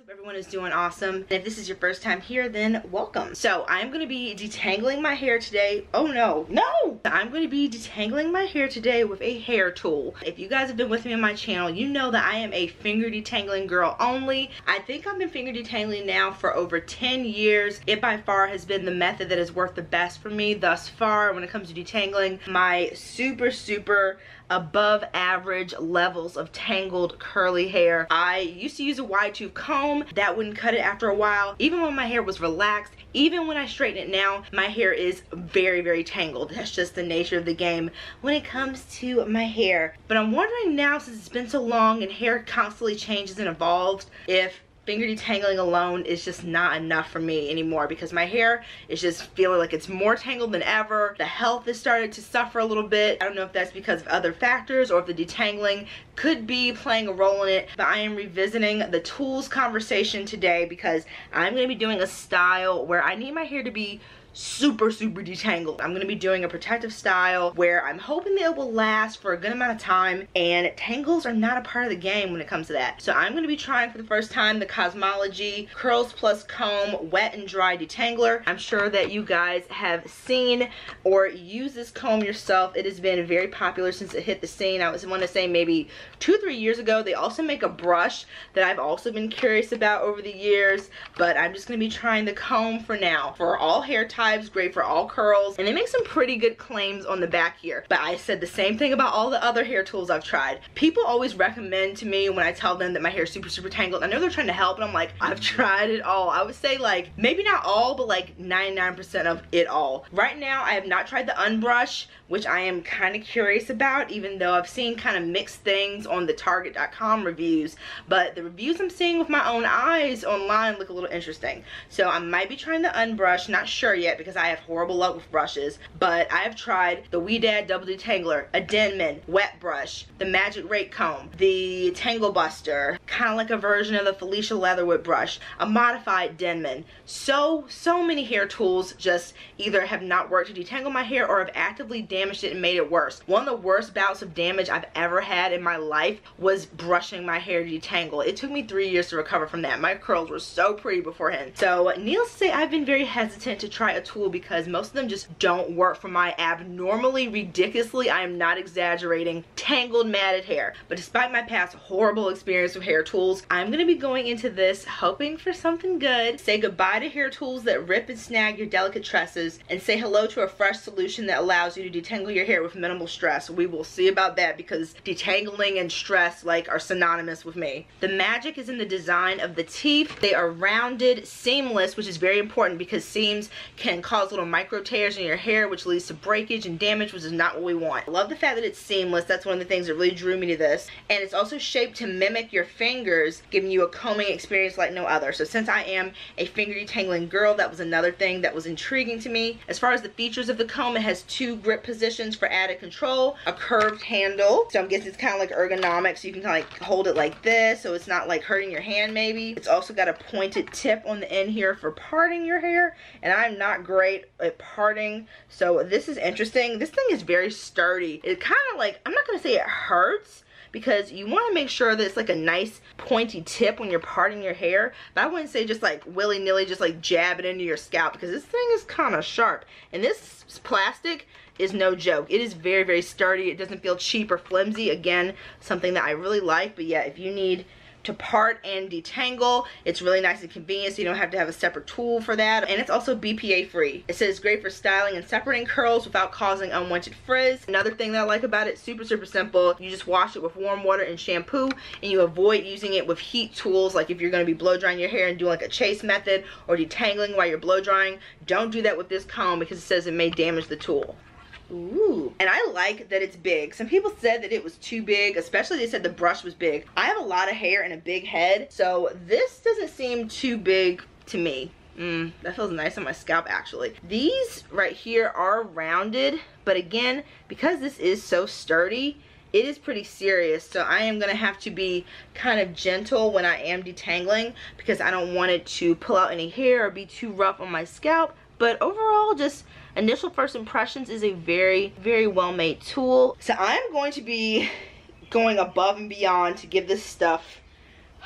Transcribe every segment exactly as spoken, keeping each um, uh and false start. Hope everyone is doing awesome. And if this is your first time here, then welcome. So I'm going to be detangling my hair today. Oh no, no! I'm going to be detangling my hair today with a hair tool. If you guys have been with me on my channel, you know that I am a finger detangling girl only. I think I've been finger detangling now for over ten years. It by far has been the method that has worked the best for me thus far when it comes to detangling my super, super above average levels of tangled curly hair. I used to use a wide tooth comb. That wouldn't cut it after a while. Even when my hair was relaxed, even when I straighten it now, my hair is very, very tangled. That's just the nature of the game when it comes to my hair. But I'm wondering now, since it's been so long and hair constantly changes and evolves, if finger detangling alone is just not enough for me anymore, because my hair is just feeling like it's more tangled than ever. The health has started to suffer a little bit. I don't know if that's because of other factors or if the detangling could be playing a role in it, but I am revisiting the tools conversation today because I'm going to be doing a style where I need my hair to be super, super detangled. I'm going to be doing a protective style where I'm hoping that it will last for a good amount of time, and tangles are not a part of the game when it comes to that. So I'm going to be trying for the first time the Kazmaleje Curls Plus Comb Wet and Dry Detangler. I'm sure that you guys have seen or used this comb yourself. It has been very popular since it hit the scene. I was want to say maybe two, three years ago. They also make a brush that I've also been curious about over the years, but I'm just going to be trying the comb for now. For all hair types, great for all curls, and they make some pretty good claims on the back here. But I said the same thing about all the other hair tools I've tried. People always recommend to me when I tell them that my hair is super, super tangled. I know they're trying to help, and I'm like, I've tried it all. I would say like maybe not all, but like ninety-nine percent of it all. Right now, I have not tried the Unbrush, which I am kind of curious about, even though I've seen kind of mixed things on the Target dot com reviews. But the reviews I'm seeing with my own eyes online look a little interesting. So I might be trying the Unbrush, not sure yet, because I have horrible luck with brushes, but I've tried the Wee Dad Double Detangler, a Denman wet brush, the Magic Rake Comb, the Tangle Buster, kind of like a version of the Felicia Leatherwood brush, a modified Denman. So, so many hair tools just either have not worked to detangle my hair or have actively damaged it and made it worse. One of the worst bouts of damage I've ever had in my life was brushing my hair to detangle. It took me three years to recover from that. My curls were so pretty beforehand. So, needless to say, I've been very hesitant to try a tool because most of them just don't work for my abnormally, ridiculously, I am not exaggerating, tangled, matted hair. But despite my past horrible experience with hair tools, I'm going to be going into this hoping for something good. Say goodbye to hair tools that rip and snag your delicate tresses and say hello to a fresh solution that allows you to detangle your hair with minimal stress. We will see about that, because detangling and stress like are synonymous with me. The magic is in the design of the teeth. They are rounded, seamless, which is very important because seams can cause little micro tears in your hair, which leads to breakage and damage, which is not what we want. I love the fact that it's seamless. That's one of the things that really drew me to this. And it's also shaped to mimic your fingers, giving you a combing experience like no other. So since I am a finger detangling girl, that was another thing that was intriguing to me. As far as the features of the comb, it has two grip positions for added control, a curved handle. So I'm guessing it's kind of like ergonomic, so you can kind of like hold it like this, so it's not like hurting your hand maybe. It's also got a pointed tip on the end here for parting your hair, and I'm not great at parting, so this is interesting. This thing is very sturdy. It kind of like, I'm not gonna say it hurts, because you want to make sure that it's like a nice pointy tip when you're parting your hair, but I wouldn't say just like willy-nilly just like jab it into your scalp, because this thing is kind of sharp, and this plastic is no joke. It is very, very sturdy. It doesn't feel cheap or flimsy. Again, something that I really like. But yeah, if you need to part and detangle, it's really nice and convenient, so you don't have to have a separate tool for that. And it's also B P A free. It says great for styling and separating curls without causing unwanted frizz. Another thing that I like about it, super, super simple. You just wash it with warm water and shampoo, and you avoid using it with heat tools, like if you're going to be blow drying your hair and doing like a chase method or detangling while you're blow drying. Don't do that with this comb, because it says it may damage the tool. Ooh, and I like that it's big. Some people said that it was too big, especially they said the brush was big. I have a lot of hair and a big head, so this doesn't seem too big to me. Mm, that feels nice on my scalp, actually. These right here are rounded, but again, because this is so sturdy, it is pretty serious, so I am going to have to be kind of gentle when I am detangling, because I don't want it to pull out any hair or be too rough on my scalp. But overall, just initial first impressions is a very, very well-made tool. So I'm going to be going above and beyond to give this stuff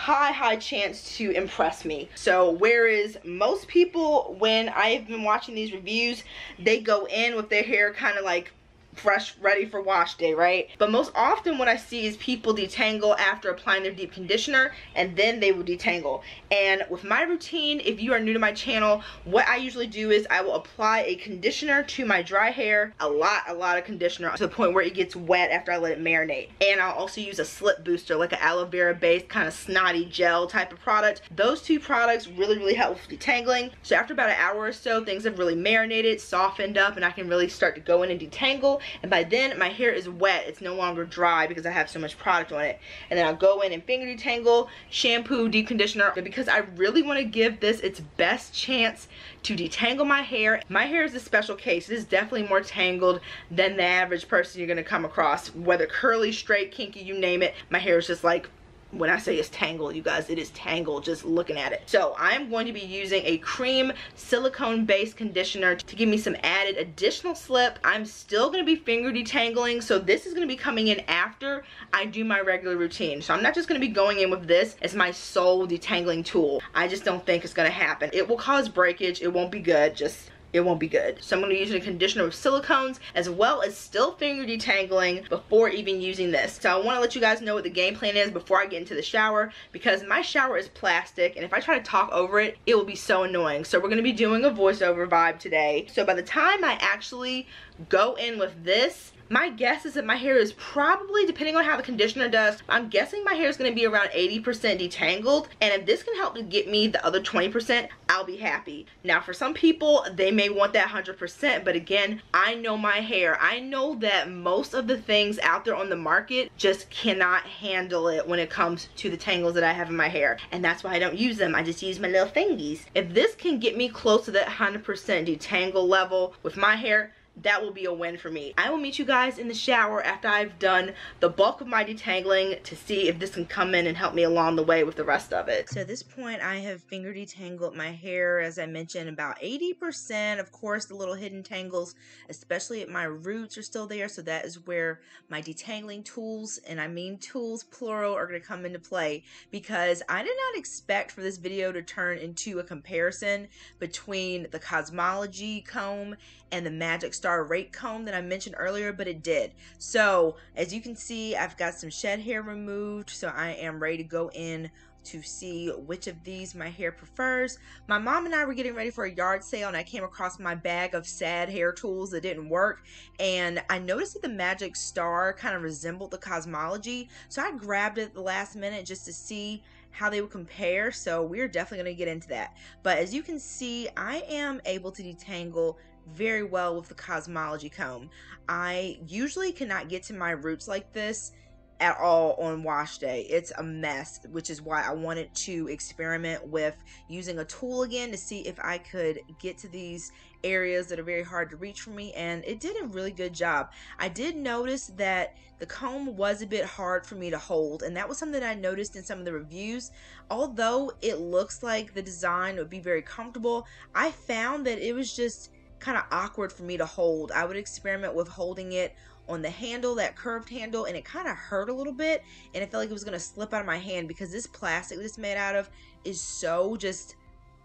high, high chance to impress me. So whereas most people, when I've been watching these reviews, they go in with their hair kind of like fresh, ready for wash day, right? But most often what I see is people detangle after applying their deep conditioner, and then they will detangle. And with my routine, if you are new to my channel, what I usually do is I will apply a conditioner to my dry hair, a lot a lot of conditioner, to the point where it gets wet after I let it marinate. And I'll also use a slip booster, like an aloe vera based kind of snotty gel type of product. Those two products really really help with detangling. So after about an hour or so, things have really marinated, softened up, and I can really start to go in and detangle. And by then my hair is wet, it's no longer dry because I have so much product on it. And then I'll go in and finger detangle, shampoo, deep conditioner, because I really want to give this its best chance to detangle my hair. My hair is a special case. It is definitely more tangled than the average person you're going to come across, whether curly, straight, kinky, you name it. My hair is just like, when I say it's tangled, you guys, it is tangled just looking at it. So I'm going to be using a cream silicone based conditioner to give me some added additional slip. I'm still going to be finger detangling, so this is going to be coming in after I do my regular routine. So I'm not just going to be going in with this as my sole detangling tool. I just don't think it's going to happen. It will cause breakage. It won't be good. Just it won't be good. So I'm going to be using a conditioner with silicones, as well as still finger detangling before even using this. So I want to let you guys know what the game plan is before I get into the shower, because my shower is plastic, and if I try to talk over it, it will be so annoying. So we're going to be doing a voiceover vibe today. So by the time I actually go in with this, my guess is that my hair is probably, depending on how the conditioner does, I'm guessing my hair is going to be around eighty percent detangled. And if this can help to get me the other twenty percent, I'll be happy. Now for some people, they may want that one hundred percent, but again, I know my hair. I know that most of the things out there on the market just cannot handle it when it comes to the tangles that I have in my hair. And that's why I don't use them. I just use my little thingies. If this can get me close to that one hundred percent detangle level with my hair, that will be a win for me. I will meet you guys in the shower after I've done the bulk of my detangling to see if this can come in and help me along the way with the rest of it. So at this point, I have finger detangled my hair, as I mentioned, about eighty percent. Of course, the little hidden tangles, especially at my roots, are still there. So that is where my detangling tools, and I mean tools plural, are going to come into play, because I did not expect for this video to turn into a comparison between the Kazmaleje comb and the Magic Star Rake comb that I mentioned earlier, but it did. So as you can see, I've got some shed hair removed, so I am ready to go in to see which of these my hair prefers. My mom and I were getting ready for a yard sale, and I came across my bag of sad hair tools that didn't work, and I noticed that the Magic Star kind of resembled the Kazmaleje, so I grabbed it at the last minute just to see how they would compare. So we're definitely going to get into that. But as you can see, I am able to detangle very well with the Kazmaleje comb. I usually cannot get to my roots like this at all on wash day. It's a mess, which is why I wanted to experiment with using a tool again to see if I could get to these areas that are very hard to reach for me, and it did a really good job. I did notice that the comb was a bit hard for me to hold, and that was something that I noticed in some of the reviews. Although it looks like the design would be very comfortable, I found that it was just kind of awkward for me to hold. I would experiment with holding it on the handle, that curved handle, and it kind of hurt a little bit, and it felt like it was going to slip out of my hand, because this plastic that it's made out of is so just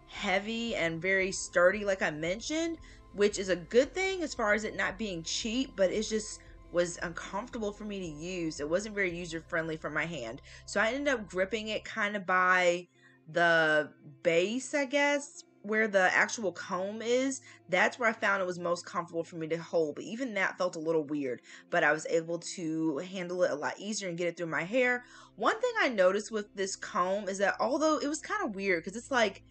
heavy and very sturdy, like I mentioned, which is a good thing as far as it not being cheap, but it's just was uncomfortable for me to use. It wasn't very user friendly for my hand, so I ended up gripping it kind of by the base, I guess, where the actual comb is. That's where I found it was most comfortable for me to hold, but even that felt a little weird. But I was able to handle it a lot easier and get it through my hair. One thing I noticed with this comb is that, although it was kind of weird, because it's like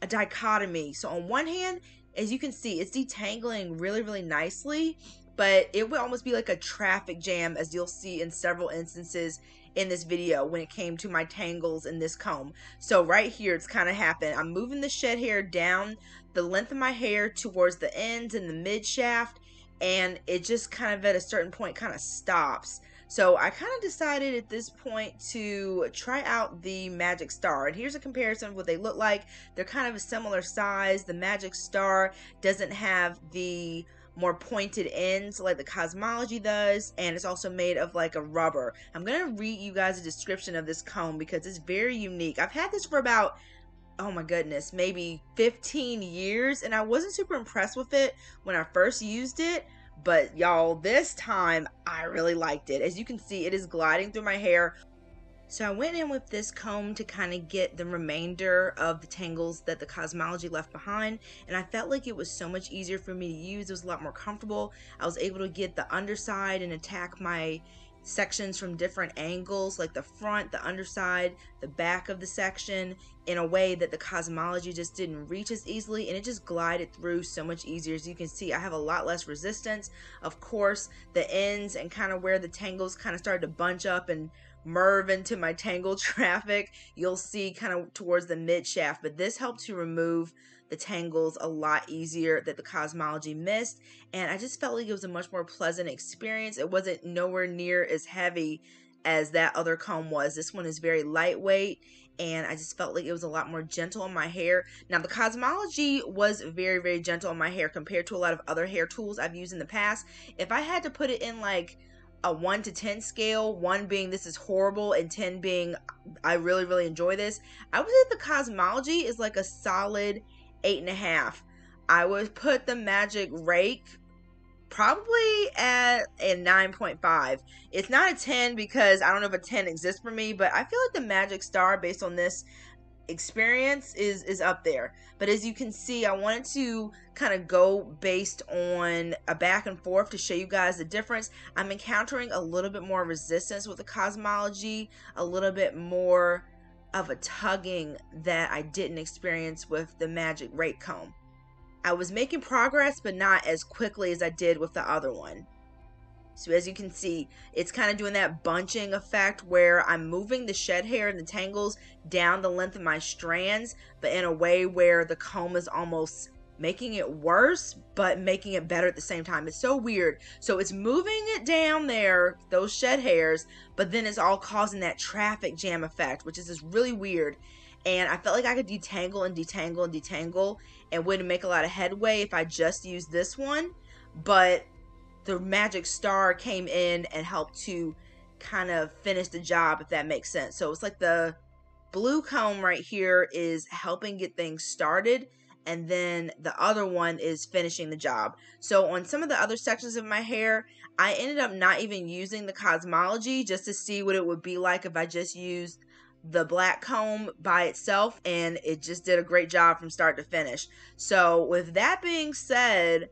a dichotomy. So on one hand, as you can see, it's detangling really really nicely, but it would almost be like a traffic jam, as you'll see in several instances in this video when it came to my tangles in this comb. So right here, it's kind of happened. I'm moving the shed hair down the length of my hair towards the ends and the mid shaft, and it just kind of at a certain point kind of stops. So I kind of decided at this point to try out the Magic Star, and here's a comparison of what they look like. They're kind of a similar size. The Magic Star doesn't have the more pointed ends like the Kazmaleje does, and it's also made of like a rubber. I'm gonna read you guys a description of this comb because it's very unique. I've had this for about, oh my goodness, maybe fifteen years, and I wasn't super impressed with it when I first used it, but y'all, this time I really liked it. As you can see, it is gliding through my hair. So I went in with this comb to kind of get the remainder of the tangles that the Kazmaleje left behind, and I felt like it was so much easier for me to use. It was a lot more comfortable. I was able to get the underside and attack my sections from different angles, like the front, the underside, the back of the section, in a way that the Kazmaleje just didn't reach as easily, and it just glided through so much easier. As you can see, I have a lot less resistance. Of course, the ends and kind of where the tangles kind of started to bunch up and merge into my tangle traffic, you'll see kind of towards the mid shaft, but this helped to remove the tangles a lot easier that the Kazmaleje missed, and I just felt like it was a much more pleasant experience. It wasn't nowhere near as heavy as that other comb was. This one is very lightweight, and I just felt like it was a lot more gentle on my hair. Now, the Kazmaleje was very, very gentle on my hair compared to a lot of other hair tools I've used in the past. If I had to put it in like a one to ten scale, one being this is horrible and ten being I really, really enjoy this, I would say the Kazmaleje is like a solid eight and a half. I would put the Magic Rake probably at a nine point five. It's not a ten because I don't know if a ten exists for me, but I feel like the Magic Star, based on this experience, is is up there. But as you can see, I wanted to kind of go based on a back and forth to show you guys the difference. I'm encountering a little bit more resistance with the Kazmaleje, a little bit more of a tugging that I didn't experience with the Magic Rake Comb. I was making progress, but not as quickly as I did with the other one. So as you can see, it's kind of doing that bunching effect where I'm moving the shed hair and the tangles down the length of my strands, but in a way where the comb is almost making it worse, but making it better at the same time. It's so weird. So it's moving it down there, those shed hairs, but then it's all causing that traffic jam effect, which is just really weird. And I felt like I could detangle and detangle and detangle and wouldn't make a lot of headway if I just used this one, but the Magic Star came in and helped to kind of finish the job, if that makes sense. So it's like the blue comb right here is helping get things started, and then the other one is finishing the job. So on some of the other sections of my hair, I ended up not even using the Kazmaleje, just to see what it would be like if I just used the black comb by itself, and it just did a great job from start to finish. So with that being said,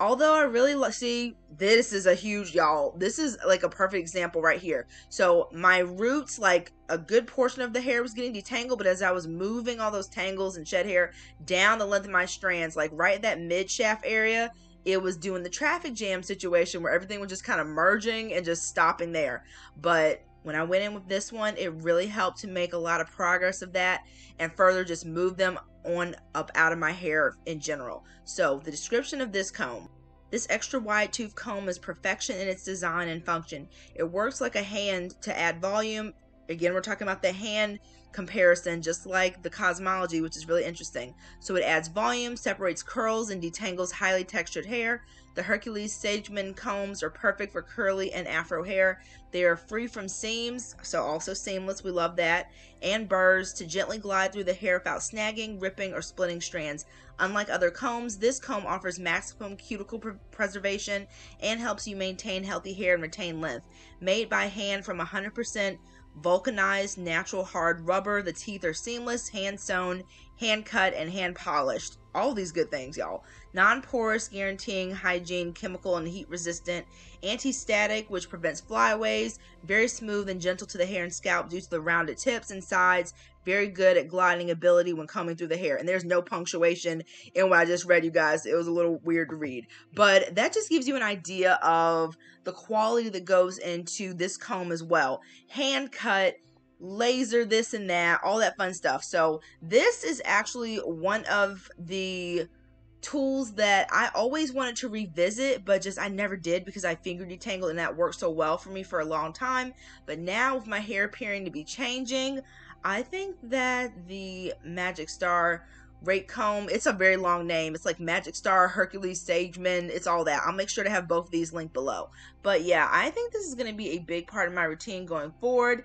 although I really love, see, this is a huge, y'all, this is like a perfect example right here. So my roots, like a good portion of the hair was getting detangled, but as I was moving all those tangles and shed hair down the length of my strands, like right at that mid shaft area, it was doing the traffic jam situation where everything was just kind of merging and just stopping there. But when I went in with this one, it really helped to make a lot of progress of that and further just move them on up out of my hair in general. So the description of this comb. This extra wide tooth comb is perfection in its design and function. It works like a hand to add volume. Again, we're talking about the hand comparison, just like the Kazmaleje, which is really interesting. So it adds volume, separates curls, and detangles highly textured hair. The Hercules Sägemann combs are perfect for curly and afro hair. They are free from seams, so also seamless, we love that, and burrs to gently glide through the hair without snagging, ripping, or splitting strands. Unlike other combs, this comb offers maximum cuticle pr preservation and helps you maintain healthy hair and retain length. Made by hand from one hundred percent vulcanized natural hard rubber, the teeth are seamless, hand sewn, hand cut, and hand polished. All these good things, y'all. Non-porous, guaranteeing hygiene, chemical and heat resistant, anti-static, which prevents flyaways, very smooth and gentle to the hair and scalp due to the rounded tips and sides, very good at gliding ability when combing through the hair. And there's no punctuation in what I just read, you guys. It was a little weird to read, but that just gives you an idea of the quality that goes into this comb as well. Hand cut, laser, this and that, all that fun stuff. So this is actually one of the tools that I always wanted to revisit, but just I never did because I finger detangled and that worked so well for me for a long time. But now with my hair appearing to be changing, I think that the Magic Star Rake Comb. It's a very long name. It's like Magic Star, Hercules Sägemann. It's all that. I'll make sure to have both of these linked below. But yeah, I think this is going to be a big part of my routine going forward.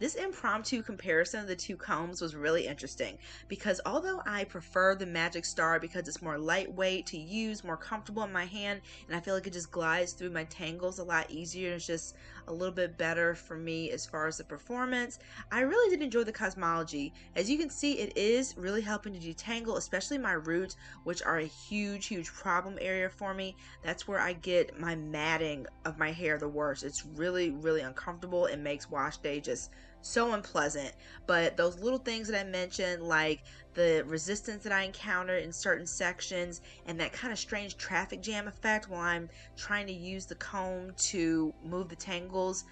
This impromptu comparison of the two combs was really interesting because although I prefer the Magic Star because it's more lightweight to use, more comfortable in my hand, and I feel like it just glides through my tangles a lot easier and it's just a little bit better for me as far as the performance, I really did enjoy the Kazmaleje. As you can see, it is really helping to detangle, especially my roots, which are a huge, huge problem area for me. That's where I get my matting of my hair the worst. It's really, really uncomfortable. It makes wash day just so unpleasant, but those little things that I mentioned, like the resistance that I encountered in certain sections and that kind of strange traffic jam effect while I'm trying to use the comb to move the tangles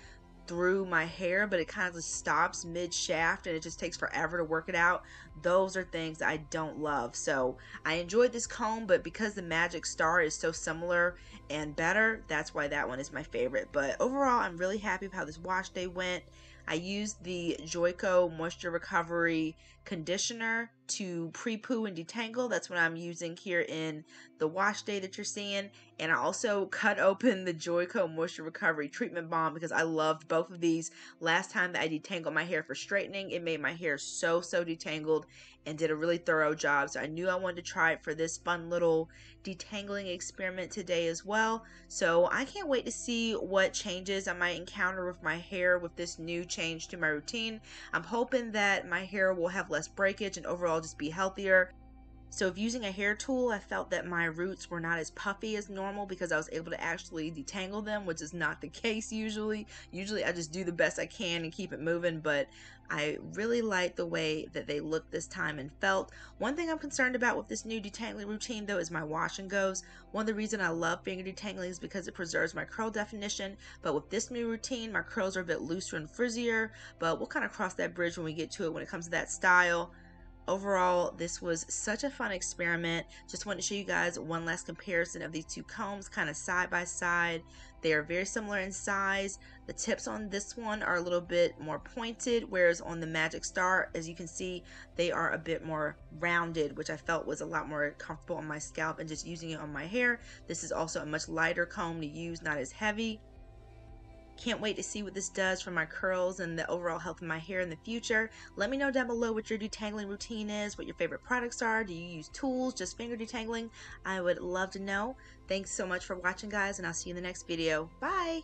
through my hair, but it kind of just stops mid-shaft and it just takes forever to work it out. Those are things I don't love. So I enjoyed this comb, but because the Magic Star is so similar and better, that's why that one is my favorite. But overall, I'm really happy with how this wash day went. I used the Joico Moisture Recovery Conditioner to pre-poo and detangle. That's what I'm using here in the wash day that you're seeing. And I also cut open the Joico Moisture Recovery Treatment Balm because I loved both of these. Last time that I detangled my hair for straightening, it made my hair so, so detangled and did a really thorough job. So I knew I wanted to try it for this fun little detangling experiment today as well. So I can't wait to see what changes I might encounter with my hair with this new change to my routine. I'm hoping that my hair will have less breakage and overall just be healthier. So if using a hair tool, I felt that my roots were not as puffy as normal because I was able to actually detangle them, which is not the case usually. Usually I just do the best I can and keep it moving, but I really like the way that they looked this time and felt. One thing I'm concerned about with this new detangling routine though is my wash and goes. One of the reasons I love finger detangling is because it preserves my curl definition, but with this new routine, my curls are a bit looser and frizzier, but we'll kind of cross that bridge when we get to it when it comes to that style. Overall, this was such a fun experiment. Just wanted to show you guys one last comparison of these two combs kind of side by side. They are very similar in size. The tips on this one are a little bit more pointed, whereas on the Magic Star, as you can see, they are a bit more rounded, which I felt was a lot more comfortable on my scalp and just using it on my hair. This is also a much lighter comb to use, not as heavy. Can't wait to see what this does for my curls and the overall health of my hair in the future. Let me know down below what your detangling routine is, what your favorite products are. Do you use tools, just finger detangling? I would love to know. Thanks so much for watching, guys, and I'll see you in the next video. Bye!